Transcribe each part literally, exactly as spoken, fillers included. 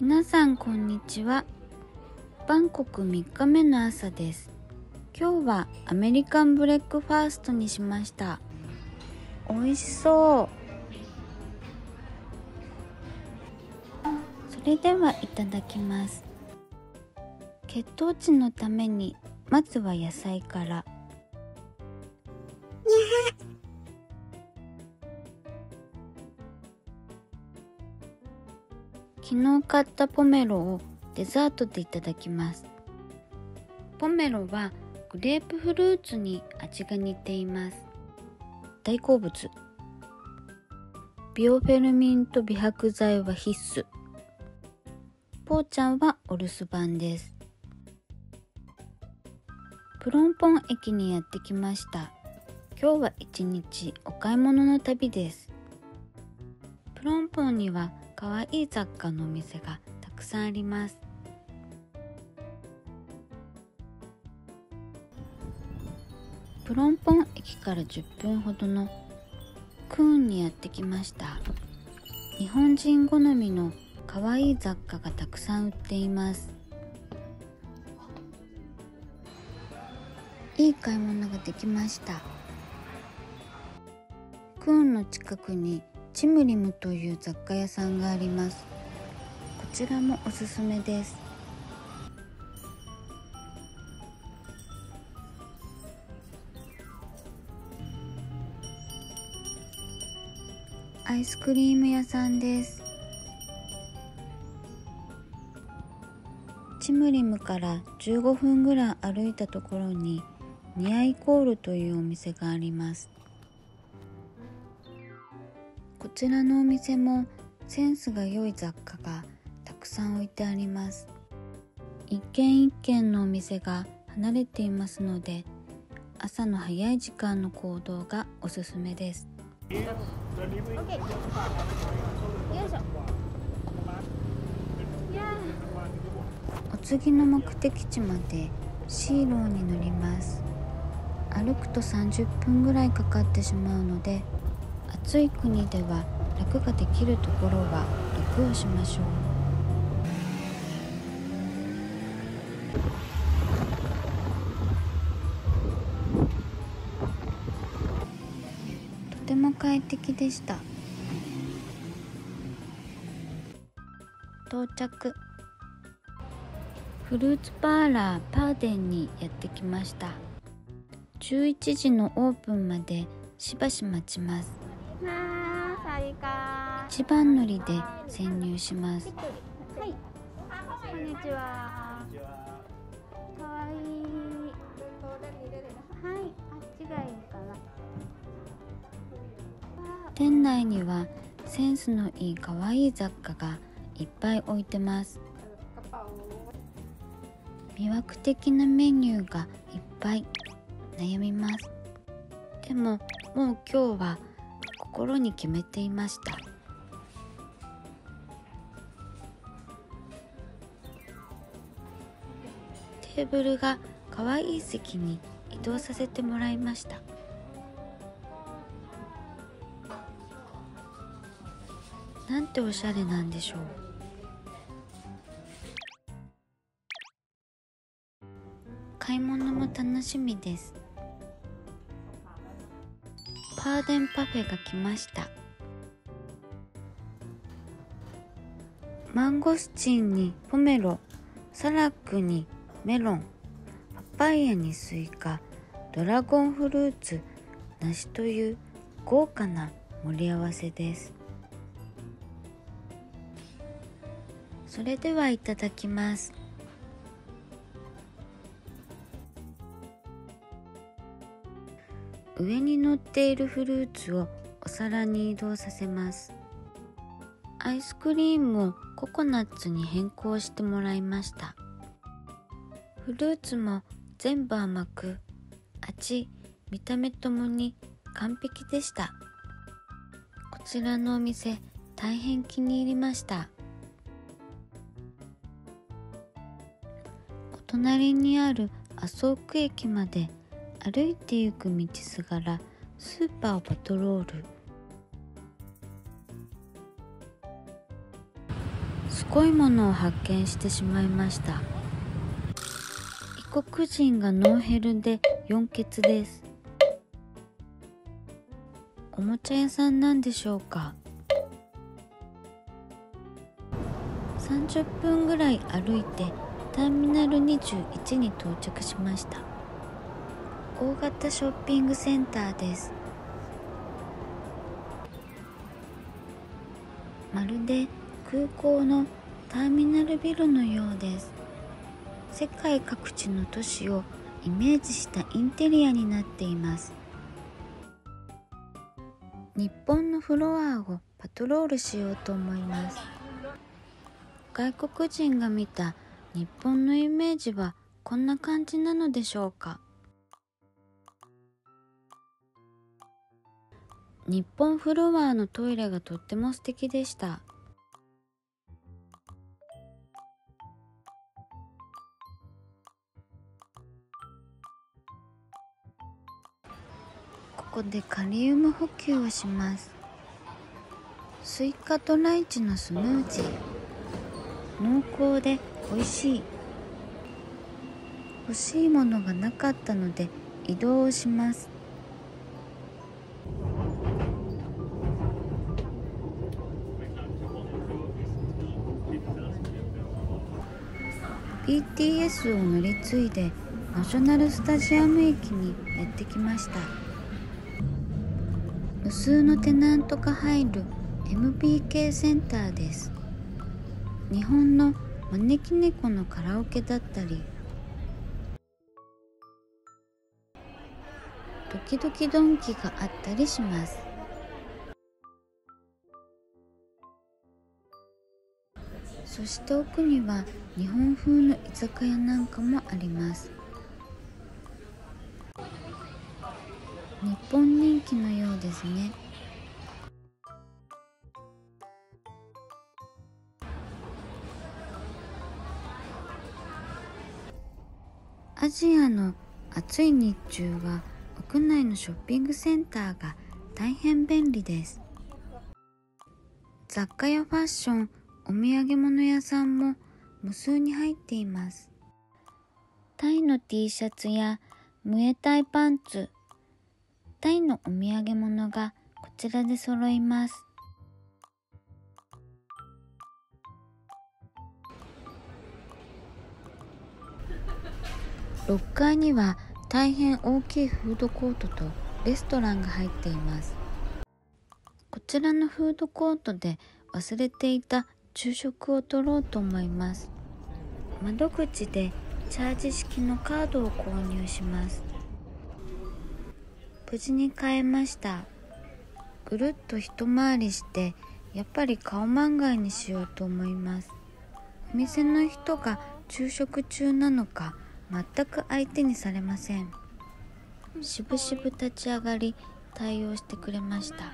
皆さんこんにちは。バンコクみっかめの朝です。今日はアメリカンブレックファーストにしました。美味しそう。それではいただきます。血糖値のためにまずは野菜から。昨日買ったポメロをデザートでいただきます。ポメロはグレープフルーツに味が似ています。大好物。ビオフェルミンと美白剤は必須。ポーちゃんはお留守番です。プロンポン駅にやってきました。今日は一日お買い物の旅です。プロンポンにはかわいい雑貨のお店がたくさんあります。プロンポン駅からじゅっぷんほどのクーンにやってきました。日本人好みのかわいい雑貨がたくさん売っています。いい買い物ができました。クーンの近くにチムリムという雑貨屋さんがあります。こちらもおすすめです。アイスクリーム屋さんです。チムリムからじゅうごふんぐらい歩いたところにニアイコールというお店があります。こちらのお店もセンスが良い雑貨がたくさん置いてあります。一軒一軒のお店が離れていますので、朝の早い時間の行動がおすすめです。お次の目的地までシーローに乗ります。歩くとさんじゅっぷんぐらいかかってしまうので、暑い国では楽ができるところは楽をしましょう。とても快適でした。到着。フルーツパーラーパーデンにやってきました。じゅういちじのオープンまでしばし待ちます。一番乗りで潜入します。はい、こんにちは。かわいい。はい、あっちがいいかな。店内にはセンスのいいかわいい雑貨がいっぱい置いてます。魅惑的なメニューがいっぱい悩みます。でももう今日は心に決めていました。テーブルがかわいい席に移動させてもらいました。なんておしゃれなんでしょう。買い物も楽しみです。パーデンパフェが来ました。マンゴスチンにポメロ、サラックにメロン、パパイヤにスイカ、ドラゴンフルーツ、梨という豪華な盛り合わせです。それではいただきます。上に乗っているフルーツをお皿に移動させます。アイスクリームをココナッツに変更してもらいました。フルーツも全部甘く、味、見た目ともに完璧でした。こちらのお店、大変気に入りました。お隣にあるアソーク駅まで歩いてゆく道すがらスーパーをパトロール。こいものを発見してしまいました。異国人がノンヘルで四欠です。おもちゃ屋さんなんでしょうか。さんじゅっぷんぐらい歩いてターミナルにじゅういちに到着しました。大型ショッピングセンターです。まるで空港のターミナルビルのようです。世界各地の都市をイメージしたインテリアになっています。日本のフロアをパトロールしようと思います。外国人が見た日本のイメージはこんな感じなのでしょうか。日本フロアのトイレがとっても素敵でした。ここでカリウム補給をします。スイカとライチのスムージー、濃厚で美味しい。欲しいものがなかったので移動をします。ビーティーエス を乗り継いでナショナルスタジアム駅にやってきました。無数のテナントが入る エムビーケー センターです。日本の招き猫のカラオケだったり、ドキドキドンキがあったりします。そして奥には日本風の居酒屋なんかもあります。日本人気のようですね。アジアの暑い日中は屋内のショッピングセンターが大変便利です。雑貨やファッション、お土産物屋さんも無数に入っています。タイの T シャツやムエタイパンツ、タイのお土産物がこちらで揃います。ろっかいには大変大きいフードコートとレストランが入っています。こちらのフードコートで忘れていた昼食を取ろうと思います。窓口でチャージ式のカードを購入します。無事に買えました。ぐるっと一回りして、やっぱりカオマンガイにしようと思います。お店の人が昼食中なのか全く相手にされません。しぶしぶ立ち上がり対応してくれました。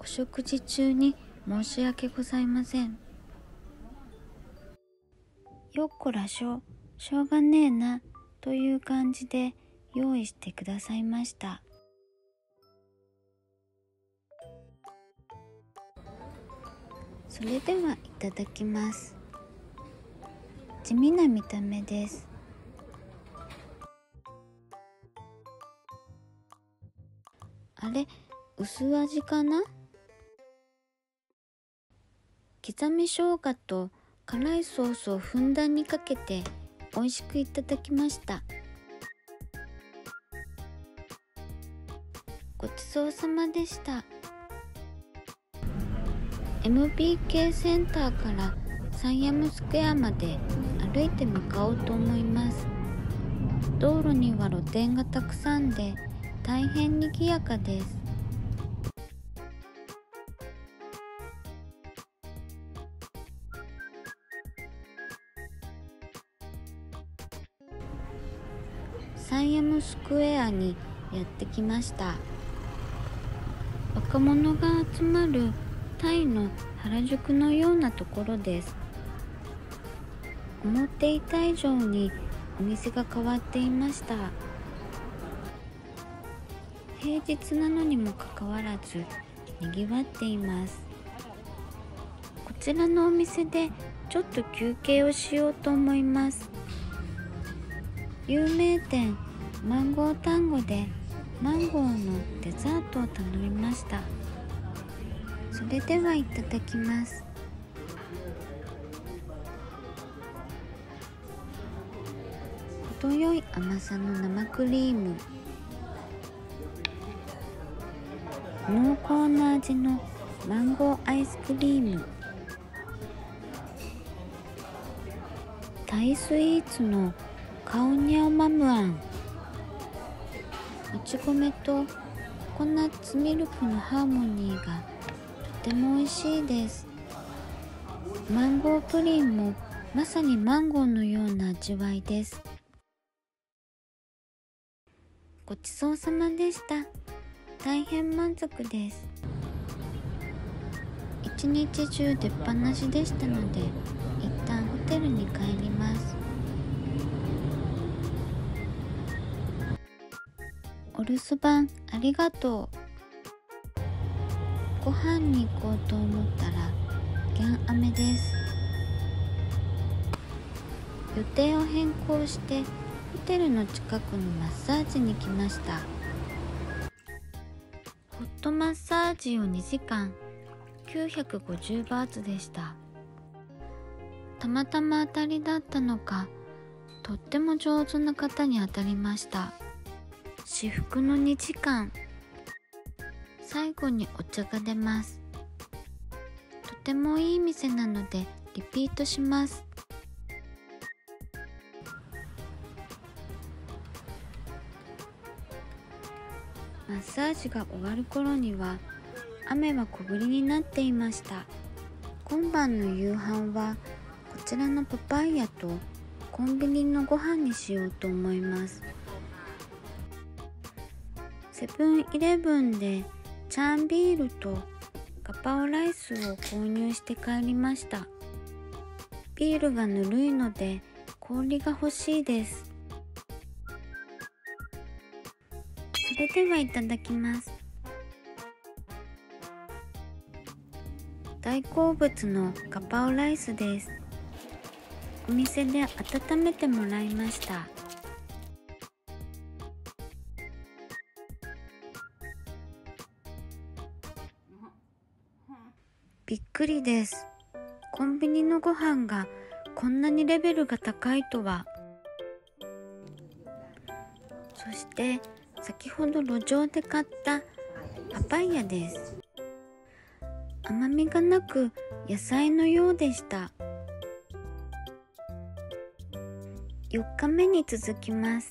お食事中に申し訳ございません。よっこらしょ、しょうがねえなという感じで用意してくださいました。それではいただきます。地味な見た目です。あれ、薄味かな。刻み生姜と辛いソースをふんだんにかけて美味しくいただきました。ごちそうさまでした。 エムビーケー センターからサンヤムスクエアまで歩いて向かおうと思います。道路には露店がたくさんで大変にぎやかです。サンヤムスクエアにやってきました。若者が集まるタイの原宿のようなところです。思っていた以上にお店が変わっていました。平日なのにもかかわらずにぎわっています。こちらのお店でちょっと休憩をしようと思います。有名店マンゴータンゴでマンゴーのデザートを頼みました。それではいただきます。程よい甘さの生クリーム、濃厚な味のマンゴーアイスクリーム、タイスイーツのカオニャオマムアン、もち米とココナッツミルクのハーモニーがとても美味しいです。マンゴープリンもまさにマンゴーのような味わいです。ごちそうさまでした。大変満足です。一日中出っ放しでしたので、一旦ホテルに帰ります。お留守番ありがとう。ご飯に行こうと思ったら減雨です。予定を変更してホテルの近くのマッサージに来ました。ホットマッサージをにじかんきゅうひゃくごじゅうバーツでした。たまたま当たりだったのか、とっても上手な方に当たりました。至福のにじかん、最後にお茶が出ます。とてもいい店なのでリピートします。マッサージが終わる頃には雨は小降りになっていました。今晩の夕飯はこちらのパパイヤとコンビニのご飯にしようと思います。セブンイレブンでチャンビールとガパオライスを購入して帰りました。ビールがぬるいので氷が欲しいです。それではいただきます。大好物のガパオライスです。お店で温めてもらいました。びっくりです。コンビニのご飯がこんなにレベルが高いとは。そして先ほど路上で買ったパパイヤです。甘みがなく野菜のようでした。よっかめに続きます。